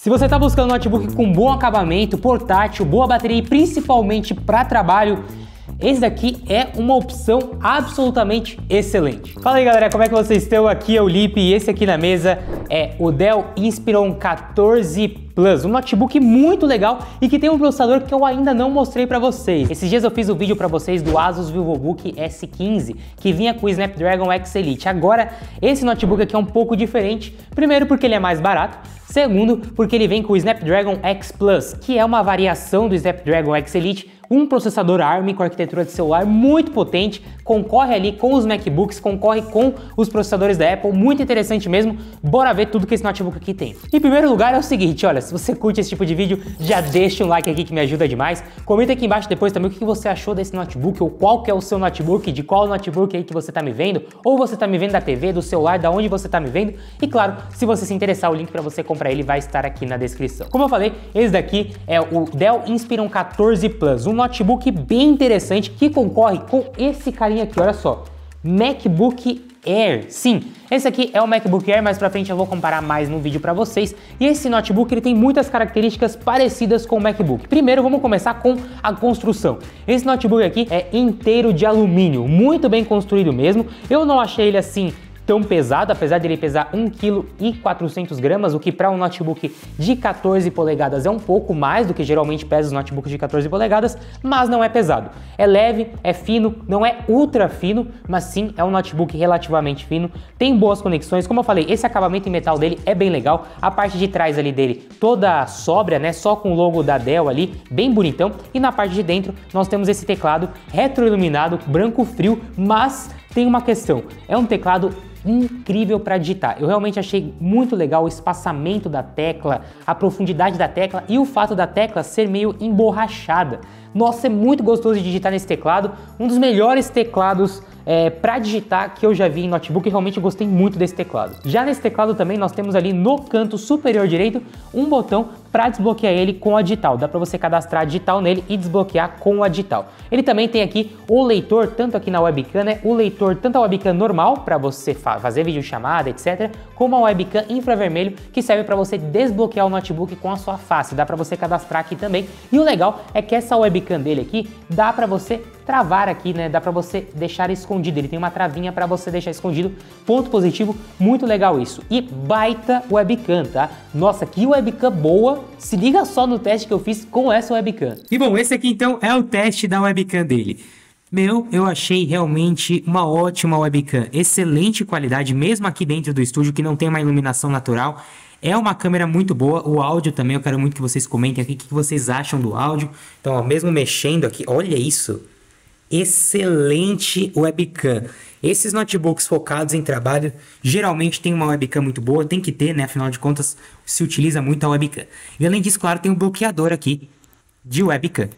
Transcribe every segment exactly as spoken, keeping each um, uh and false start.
Se você está buscando um notebook com bom acabamento, portátil, boa bateria e principalmente para trabalho, esse daqui é uma opção absolutamente excelente. Fala aí galera, como é que vocês estão? Aqui é o Lipe e esse aqui na mesa é o Dell Inspiron quatorze Plus, um notebook muito legal e que tem um processador que eu ainda não mostrei para vocês. Esses dias eu fiz o um vídeo para vocês do Asus Vivobook S quinze, que vinha com o Snapdragon X Elite. Agora, esse notebook aqui é um pouco diferente, primeiro porque ele é mais barato, segundo porque ele vem com o Snapdragon X Plus, que é uma variação do Snapdragon X Elite, um processador ARM com arquitetura de celular muito potente, concorre ali com os MacBooks, concorre com os processadores da Apple, muito interessante mesmo. Bora ver tudo que esse notebook aqui tem. Em primeiro lugar é o seguinte, olha, se você curte esse tipo de vídeo, já deixa um like aqui que me ajuda demais, comenta aqui embaixo depois também o que você achou desse notebook, ou qual que é o seu notebook, de qual notebook aí que você tá me vendo, ou você tá me vendo da T V, do celular, da onde você tá me vendo, e claro, se você se interessar, o link para você comprar ele vai estar aqui na descrição. Como eu falei, esse daqui é o Dell Inspiron quatorze Plus, um notebook bem interessante que concorre com esse carinha aqui, olha só, MacBook Air. Sim, esse aqui é o MacBook Air, mas pra frente eu vou comparar mais num vídeo pra vocês. E esse notebook ele tem muitas características parecidas com o MacBook. Primeiro vamos começar com a construção. Esse notebook aqui é inteiro de alumínio, muito bem construído mesmo. Eu não achei ele assim tão pesado, apesar dele pesar um vírgula quatro quilos, o que para um notebook de quatorze polegadas é um pouco mais do que geralmente pesa os notebooks de quatorze polegadas, mas não é pesado. É leve, é fino, não é ultra fino, mas sim é um notebook relativamente fino, tem boas conexões. Como eu falei, esse acabamento em metal dele é bem legal, a parte de trás ali dele toda sóbria, né, só com o logo da Dell ali, bem bonitão, e na parte de dentro nós temos esse teclado retroiluminado, branco frio, mas tem uma questão, é um teclado incrível para digitar. Eu realmente achei muito legal o espaçamento da tecla, a profundidade da tecla e o fato da tecla ser meio emborrachada. Nossa, é muito gostoso de digitar nesse teclado, um dos melhores teclados é, para digitar que eu já vi em notebook, e realmente gostei muito desse teclado. Já nesse teclado também nós temos ali no canto superior direito um botão para desbloquear ele com a digital, dá para você cadastrar a digital nele e desbloquear com a digital. Ele também tem aqui o leitor, tanto aqui na webcam, né, o leitor tanto a webcam normal para você fa fazer videochamada, etcétera, como a webcam infravermelho que serve para você desbloquear o notebook com a sua face, dá para você cadastrar aqui também. E o legal é que essa webcam dele aqui, dá para você travar aqui, né? Dá para você deixar escondido. Ele tem uma travinha para você deixar escondido. Ponto positivo, muito legal isso. E baita webcam, tá? Nossa, que webcam boa. Se liga só no teste que eu fiz com essa webcam. E bom, esse aqui então é o teste da webcam dele. Meu, eu achei realmente uma ótima webcam. Excelente qualidade, mesmo aqui dentro do estúdio, que não tem uma iluminação natural. É uma câmera muito boa, o áudio também, eu quero muito que vocês comentem aqui o que vocês acham do áudio. Então, ó, mesmo mexendo aqui, olha isso, excelente webcam. Esses notebooks focados em trabalho, geralmente tem uma webcam muito boa, tem que ter, né, afinal de contas, se utiliza muito a webcam. E além disso, claro, tem um bloqueador aqui de webcam.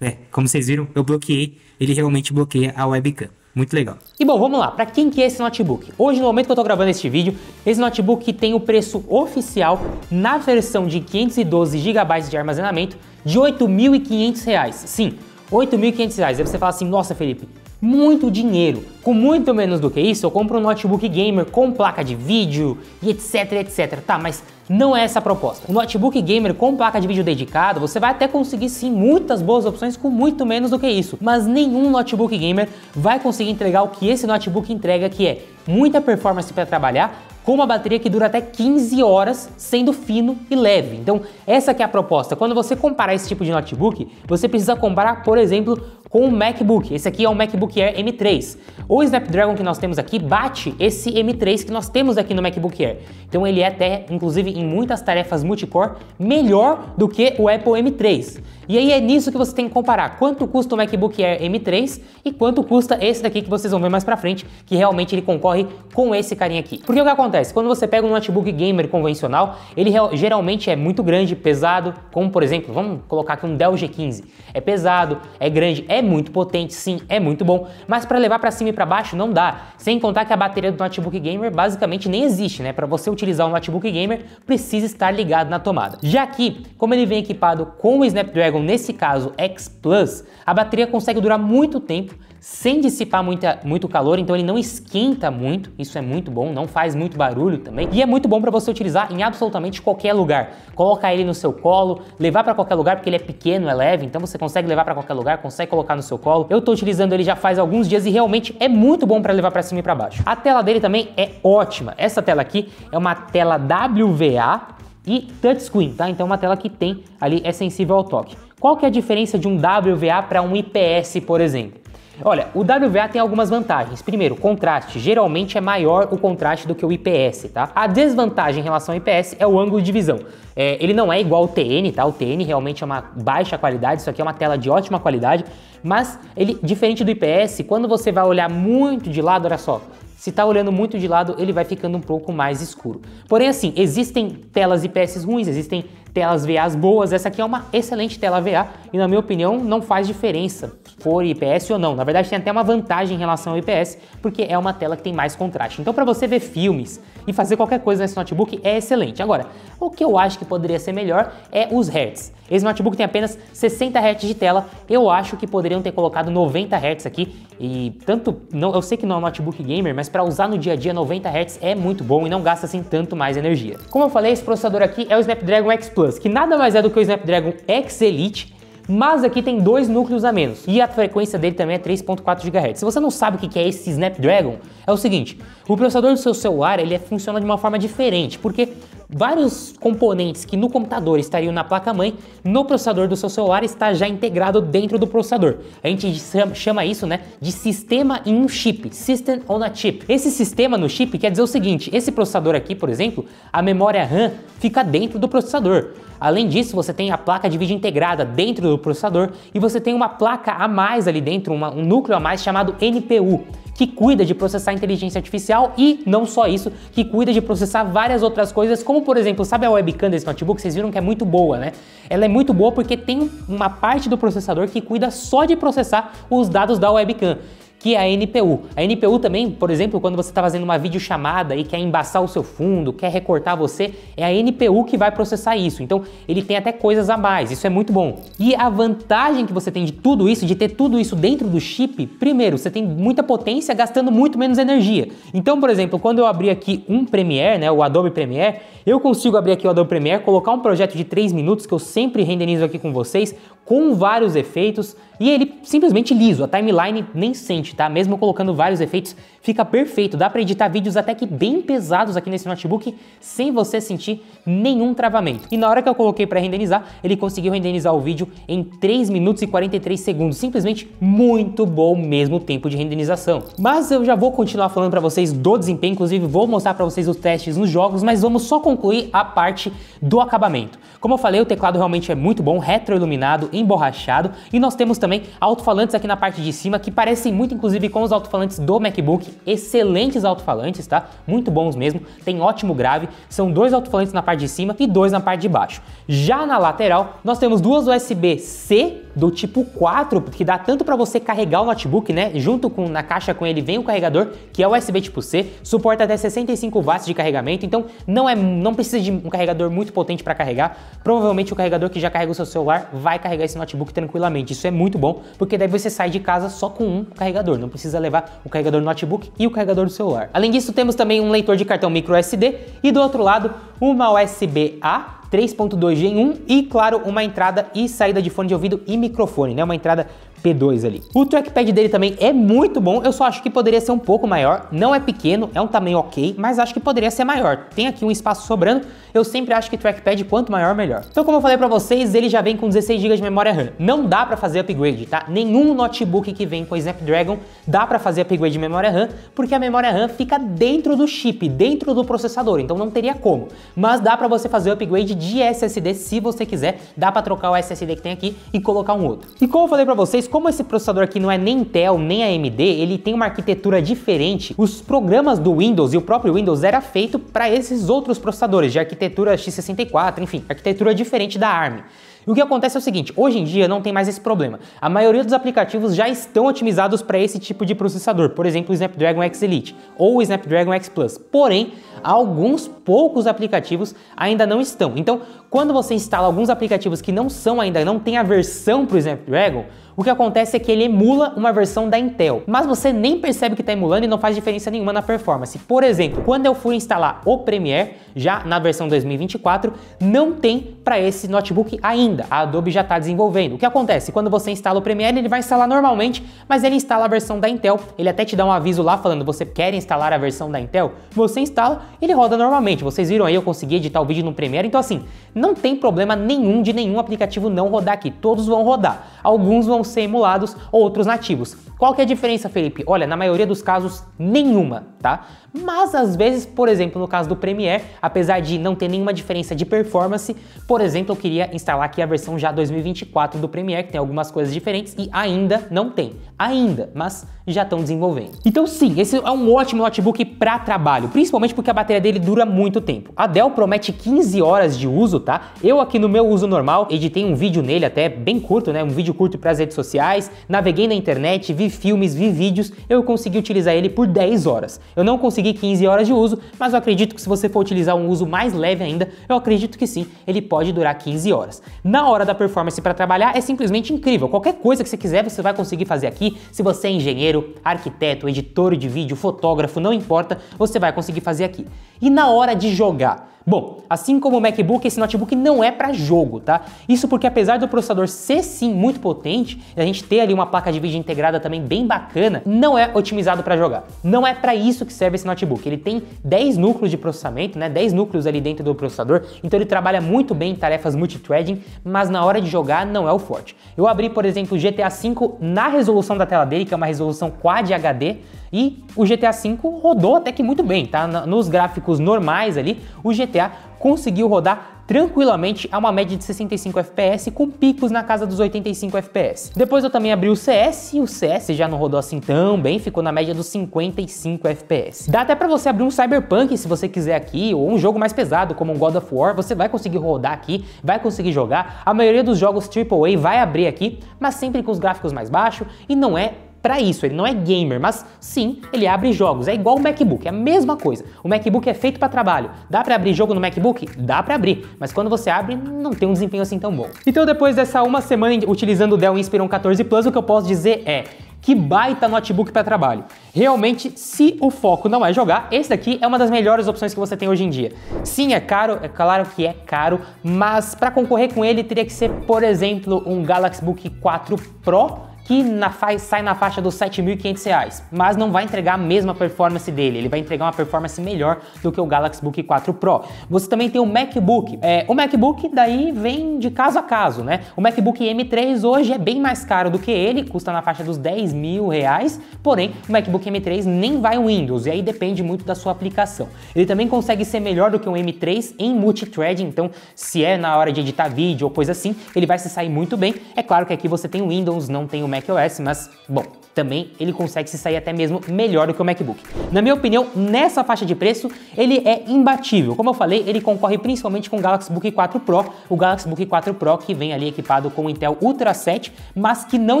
É, como vocês viram, eu bloqueei, ele realmente bloqueia a webcam. Muito legal. E bom, vamos lá, para quem que é esse notebook? Hoje, no momento que eu tô gravando este vídeo, esse notebook tem o preço oficial na versão de quinhentos e doze gigabytes de armazenamento de oito mil e quinhentos reais. Sim, oito mil e quinhentos reais. Aí você fala assim, nossa Felipe, muito dinheiro. Com muito menos do que isso, eu compro um notebook gamer com placa de vídeo e etc, etcétera. Tá, mas não é essa a proposta. O notebook gamer com placa de vídeo dedicada, você vai até conseguir sim muitas boas opções com muito menos do que isso, mas nenhum notebook gamer vai conseguir entregar o que esse notebook entrega, que é muita performance para trabalhar, com uma bateria que dura até quinze horas, sendo fino e leve. Então, essa que é a proposta. Quando você comparar esse tipo de notebook, você precisa comparar, por exemplo, com o MacBook. Esse aqui é o MacBook Air M três. O Snapdragon que nós temos aqui bate esse M três que nós temos aqui no MacBook Air. Então, ele é até, inclusive, em muitas tarefas multicore, melhor do que o Apple M três. E aí é nisso que você tem que comparar quanto custa o MacBook Air M três e quanto custa esse daqui que vocês vão ver mais pra frente, que realmente ele concorre com esse carinha aqui. Porque o que acontece? Quando você pega um notebook gamer convencional, ele geralmente é muito grande, pesado, como por exemplo, vamos colocar aqui um Dell G quinze. É pesado, é grande, é muito potente, sim, é muito bom, mas pra levar pra cima e pra baixo não dá. Sem contar que a bateria do notebook gamer basicamente nem existe, né? Pra você utilizar um notebook gamer, precisa estar ligado na tomada. Já que, como ele vem equipado com o Snapdragon, nesse caso X Plus, a bateria consegue durar muito tempo sem dissipar muita, muito calor, então ele não esquenta muito, isso é muito bom, não faz muito barulho também, e é muito bom para você utilizar em absolutamente qualquer lugar. Colocar ele no seu colo, levar para qualquer lugar, porque ele é pequeno, é leve, então você consegue levar para qualquer lugar, consegue colocar no seu colo. Eu tô utilizando ele já faz alguns dias e realmente é muito bom para levar para cima e para baixo. A tela dele também é ótima. Essa tela aqui é uma tela W V A e touchscreen, tá? Então é uma tela que tem ali, é sensível ao toque. Qual que é a diferença de um W V A para um I P S, por exemplo? Olha, o W V A tem algumas vantagens. Primeiro, contraste. Geralmente é maior o contraste do que o I P S, tá? A desvantagem em relação ao I P S é o ângulo de visão. É, ele não é igual ao T N, tá? O T N realmente é uma baixa qualidade, isso aqui é uma tela de ótima qualidade, mas ele, diferente do I P S, quando você vai olhar muito de lado, olha só, se tá olhando muito de lado, ele vai ficando um pouco mais escuro. Porém, assim, existem telas I P S ruins, existem telas V As boas, essa aqui é uma excelente tela V A e, na minha opinião, não faz diferença for I P S ou não. Na verdade, tem até uma vantagem em relação ao I P S, porque é uma tela que tem mais contraste. Então, para você ver filmes e fazer qualquer coisa nesse notebook, é excelente. Agora, o que eu acho que poderia ser melhor é os hertz. Esse notebook tem apenas sessenta hertz de tela, eu acho que poderiam ter colocado noventa hertz aqui, e tanto, não, eu sei que não é um notebook gamer, mas para usar no dia a dia, noventa hertz é muito bom e não gasta assim tanto mais energia. Como eu falei, esse processador aqui é o Snapdragon X Plus, que nada mais é do que o Snapdragon X Elite, mas aqui tem dois núcleos a menos e a frequência dele também é três ponto quatro gigahertz. Se você não sabe o que é esse Snapdragon, é o seguinte, o processador do seu celular ele funciona de uma forma diferente, porque vários componentes que no computador estariam na placa-mãe, no processador do seu celular está já integrado dentro do processador. A gente chama isso, né, de sistema em um chip, system on a chip. Esse sistema no chip quer dizer o seguinte, esse processador aqui, por exemplo, a memória RAM fica dentro do processador. Além disso, você tem a placa de vídeo integrada dentro do processador e você tem uma placa a mais ali dentro, uma, um núcleo a mais chamado N P U, que cuida de processar inteligência artificial e não só isso, que cuida de processar várias outras coisas, como por exemplo, sabe a webcam desse notebook? Vocês viram que é muito boa, né? Ela é muito boa porque tem uma parte do processador que cuida só de processar os dados da webcam, que é a N P U. A N P U também, por exemplo, quando você está fazendo uma videochamada e quer embaçar o seu fundo, quer recortar você, é a N P U que vai processar isso. Então, ele tem até coisas a mais, isso é muito bom. E a vantagem que você tem de tudo isso, de ter tudo isso dentro do chip, primeiro, você tem muita potência gastando muito menos energia. Então, por exemplo, quando eu abrir aqui um Premiere, né, o Adobe Premiere, eu consigo abrir aqui o Adobe Premiere, colocar um projeto de três minutos, que eu sempre renderizo aqui com vocês, com vários efeitos, e ele simplesmente liso, a timeline nem sente, tá? Mesmo colocando vários efeitos, fica perfeito, dá para editar vídeos até que bem pesados aqui nesse notebook, sem você sentir nenhum travamento. E na hora que eu coloquei para renderizar, ele conseguiu renderizar o vídeo em três minutos e quarenta e três segundos, simplesmente muito bom mesmo o tempo de renderização. Mas eu já vou continuar falando para vocês do desempenho, inclusive vou mostrar para vocês os testes nos jogos, mas vamos só concluir a parte do acabamento. Como eu falei, o teclado realmente é muito bom, retroiluminado, emborrachado, e nós temos também alto-falantes aqui na parte de cima que parecem muito inclusive com os alto-falantes do MacBook, excelentes alto-falantes, tá? Muito bons mesmo, tem ótimo grave, são dois alto-falantes na parte de cima e dois na parte de baixo. Já na lateral, nós temos duas U S B C do tipo quatro, que dá tanto para você carregar o notebook, né? Junto com na caixa com ele vem o carregador, que é U S B tipo C, suporta até sessenta e cinco watts de carregamento, então não é não precisa de um carregador muito potente para carregar. Provavelmente o carregador que já carrega o seu celular vai carregar esse notebook tranquilamente. Isso é muito bom, porque daí você sai de casa só com um carregador, não precisa levar o carregador do notebook e o carregador do celular. Além disso, temos também um leitor de cartão micro S D e do outro lado, uma U S B A três ponto dois G em um e, claro, uma entrada e saída de fone de ouvido e microfone, né? Uma entrada P dois ali. O trackpad dele também é muito bom, eu só acho que poderia ser um pouco maior, não é pequeno, é um tamanho ok, mas acho que poderia ser maior. Tem aqui um espaço sobrando, eu sempre acho que trackpad quanto maior, melhor. Então, como eu falei pra vocês, ele já vem com dezesseis gigabytes de memória RAM. Não dá pra fazer upgrade, tá? Nenhum notebook que vem com Snapdragon dá pra fazer upgrade de memória RAM, porque a memória RAM fica dentro do chip, dentro do processador, então não teria como. Mas dá pra você fazer upgrade de S S D se você quiser, dá pra trocar o S S D que tem aqui e colocar um outro. E como eu falei pra vocês, como esse processador aqui não é nem Intel, nem A M D, ele tem uma arquitetura diferente. Os programas do Windows e o próprio Windows era feito para esses outros processadores de arquitetura x sessenta e quatro, enfim, arquitetura diferente da A R M. E o que acontece é o seguinte, hoje em dia não tem mais esse problema. A maioria dos aplicativos já estão otimizados para esse tipo de processador, por exemplo, o Snapdragon X Elite ou o Snapdragon X Plus. Porém, alguns poucos aplicativos ainda não estão. Então, quando você instala alguns aplicativos que não são ainda, não tem a versão para o Snapdragon, o que acontece é que ele emula uma versão da Intel, mas você nem percebe que está emulando e não faz diferença nenhuma na performance. Por exemplo, quando eu fui instalar o Premiere, já na versão dois mil e vinte e quatro, não tem para esse notebook ainda, a Adobe já está desenvolvendo. O que acontece? Quando você instala o Premiere, ele vai instalar normalmente, mas ele instala a versão da Intel, ele até te dá um aviso lá falando, você quer instalar a versão da Intel? Você instala, ele roda normalmente. Vocês viram aí, eu consegui editar o vídeo no Premiere, então assim, não tem problema nenhum de nenhum aplicativo não rodar aqui, todos vão rodar, alguns vão ser emulados, outros nativos. Qual que é a diferença, Felipe? Olha, na maioria dos casos, nenhuma, tá? Mas às vezes, por exemplo, no caso do Premiere, apesar de não ter nenhuma diferença de performance, por exemplo, eu queria instalar aqui a versão já dois mil e vinte e quatro do Premiere, que tem algumas coisas diferentes e ainda não tem, ainda, mas já estão desenvolvendo. Então sim, esse é um ótimo notebook para trabalho, principalmente porque a bateria dele dura muito tempo. A Dell promete quinze horas de uso, tá? Eu aqui no meu uso normal, editei um vídeo nele até bem curto, né? Um vídeo curto para as redes sociais, naveguei na internet, vi filmes, vi vídeos, eu consegui utilizar ele por dez horas. Eu não consegui quinze horas de uso, mas eu acredito que se você for utilizar um uso mais leve ainda, eu acredito que sim, ele pode durar quinze horas. Na hora da performance para trabalhar é simplesmente incrível, qualquer coisa que você quiser você vai conseguir fazer aqui. Se você é engenheiro, arquiteto, editor de vídeo, fotógrafo, não importa, você vai conseguir fazer aqui. E na hora de jogar? Bom, assim como o MacBook, esse notebook não é para jogo, tá? Isso porque apesar do processador ser sim muito potente, e a gente ter ali uma placa de vídeo integrada também bem bacana, não é otimizado para jogar. Não é para isso que serve esse notebook. Ele tem dez núcleos de processamento, né? dez núcleos ali dentro do processador, então ele trabalha muito bem em tarefas multithreading, mas na hora de jogar não é o forte. Eu abri, por exemplo, o G T A cinco na resolução da tela dele, que é uma resolução Quad H D, e o G T A cinco rodou até que muito bem, tá? Nos gráficos normais ali, o G T A conseguiu rodar tranquilamente a uma média de sessenta e cinco F P S com picos na casa dos oitenta e cinco F P S. Depois eu também abri o C S e o C S já não rodou assim tão bem, ficou na média dos cinquenta e cinco F P S. Dá até pra você abrir um Cyberpunk se você quiser aqui, ou um jogo mais pesado como um God of War, você vai conseguir rodar aqui, vai conseguir jogar. A maioria dos jogos triplo A vai abrir aqui, mas sempre com os gráficos mais baixos e não é para isso, ele não é gamer, mas sim, ele abre jogos, é igual o MacBook, é a mesma coisa. O MacBook é feito para trabalho, dá para abrir jogo no MacBook? Dá para abrir, mas quando você abre, não tem um desempenho assim tão bom. Então depois dessa uma semana utilizando o Dell Inspiron quatorze Plus, o que eu posso dizer é, que baita notebook para trabalho. Realmente, se o foco não é jogar, esse daqui é uma das melhores opções que você tem hoje em dia. Sim, é caro, é claro que é caro, mas para concorrer com ele teria que ser, por exemplo, um Galaxy Book quatro Pro, que na fa... sai na faixa dos sete mil e quinhentos reais, mas não vai entregar a mesma performance dele, ele vai entregar uma performance melhor do que o Galaxy Book quatro Pro. Você também tem o MacBook, é, o MacBook daí vem de caso a caso, né? O MacBook M três hoje é bem mais caro do que ele, custa na faixa dos dez mil reais, porém o MacBook M três nem vai Windows, e aí depende muito da sua aplicação. Ele também consegue ser melhor do que um M três em multithreading, então se é na hora de editar vídeo ou coisa assim, ele vai se sair muito bem. É claro que aqui você tem o Windows, não tem o macOS, mas, bom, também ele consegue se sair até mesmo melhor do que o MacBook. Na minha opinião, nessa faixa de preço, ele é imbatível. Como eu falei, ele concorre principalmente com o Galaxy Book quatro Pro, o Galaxy Book quatro Pro que vem ali equipado com o Intel Ultra sete, mas que não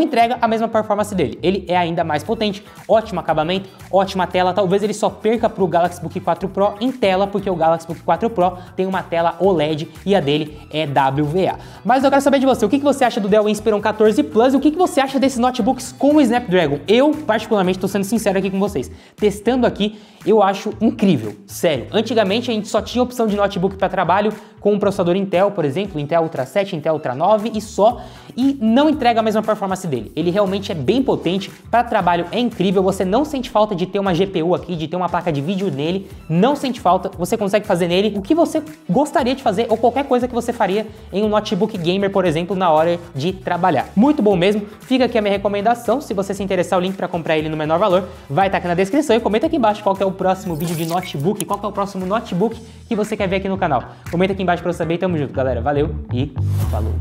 entrega a mesma performance dele. Ele é ainda mais potente, ótimo acabamento, ótima tela, talvez ele só perca para o Galaxy Book quatro Pro em tela, porque o Galaxy Book quatro Pro tem uma tela O L E D e a dele é W V A. Mas eu quero saber de você, o que você acha do Dell Inspiron quatorze Plus e o que você acha desses notebooks com o Snapdragon? Eu, particularmente, tô sendo sincero aqui com vocês, testando aqui, eu acho incrível, sério. Antigamente a gente só tinha opção de notebook para trabalho com um processador Intel, por exemplo, Intel Ultra sete, Intel Ultra nove e só, e não entrega a mesma performance dele. Ele realmente é bem potente, para trabalho é incrível, você não sente falta de ter uma G P U aqui, de ter uma placa de vídeo nele, não sente falta, você consegue fazer nele o que você gostaria de fazer ou qualquer coisa que você faria em um notebook gamer, por exemplo, na hora de trabalhar. Muito bom mesmo, fica aqui a minha recomendação, se você se interessar, o link para comprar ele no menor valor vai estar aqui na descrição, e comenta aqui embaixo qual que é o próximo vídeo de notebook, qual que é o próximo notebook que você quer ver aqui no canal. Comenta aqui embaixo para eu saber e tamo junto, galera. Valeu e falou!